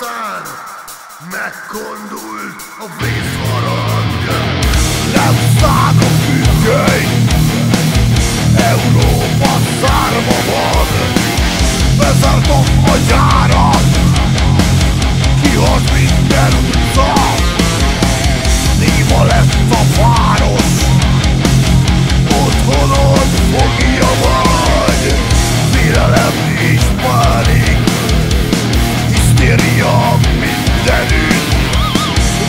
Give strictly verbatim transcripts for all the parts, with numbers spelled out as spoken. igazán megkondult a vízharang. Nem szág a függöny, Európa szárva van. Bezártak a gyárat, kihagy minden utca. Néma lett a város, otthonod fogja vagy. Félelem és pánik, hisztéria mindenütt.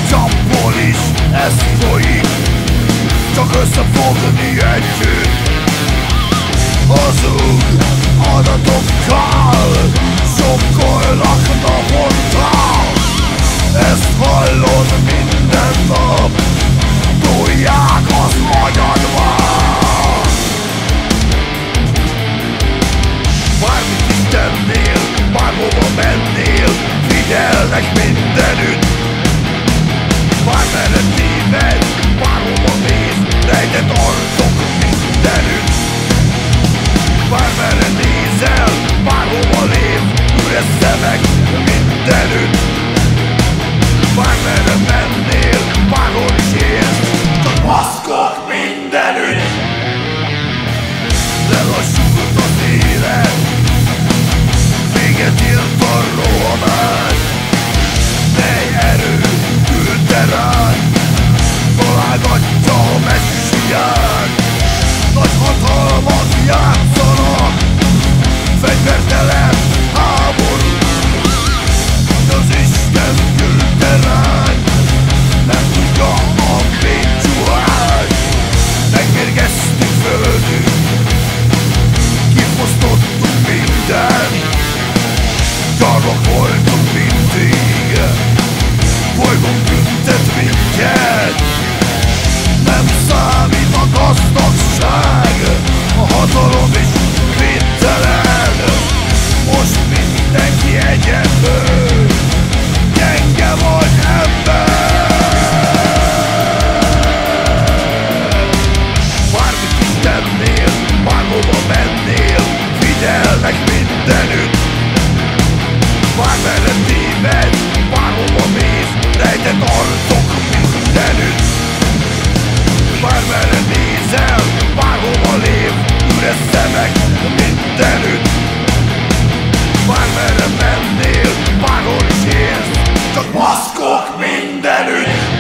Csapból is ez folyik, csak összefogni együtt. Hazug adatokkal sokkolnak naponta. Ezt hallod minden nap, tolják az agyadba. Bármit is tennél, bárhova mennél, figyelnek mindenütt. Bármerre tévedj, bárhova mész, rejtett arcok mindenütt. Bármerre nézel, bárhova lép, üres szemek mindenütt. Bármerre mennél, bárhol is élsz, csak maszkok mindenütt. De lassult az élet, véget ért a rohamás. Mely erő küldte rád, találgatja a messiát. Nagy hatalmat játszanak, fegyvertelen háború. Az Isten küldte rád, nem tudja a bécsuhány. Megmérgeztük földünk, kifosztottuk mindent. Gyarlók voltunk mindig, bolygón büntet minket. Nem számít a gazdagság, a hatalom is védtelen. Most mindenki egyenlő, gyenge vagy ember. Bármit is tennél, bárhova mennél, figyelnek mindenütt. Bármerre tévedj, bárhova mész, rejtett arcok mindenütt. Bármerre nézel, bárhova lép, üres szemek mindenütt. Bármerre mennél, bárhol is élsz, csak maszkok mindenütt.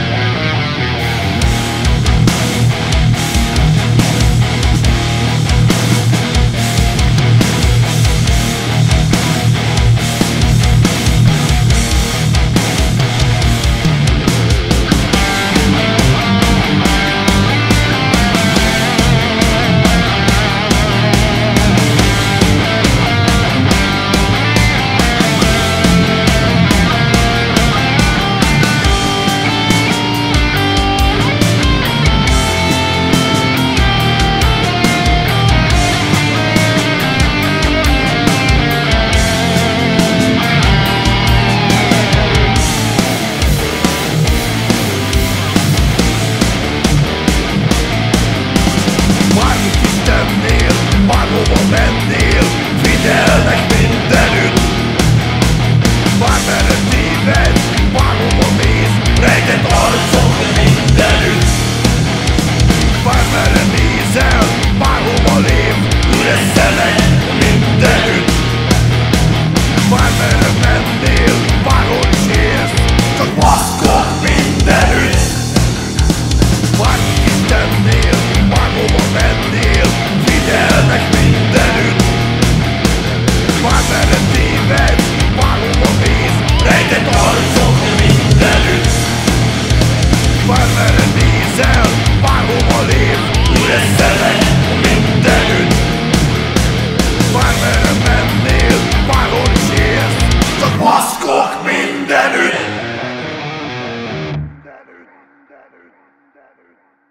That is.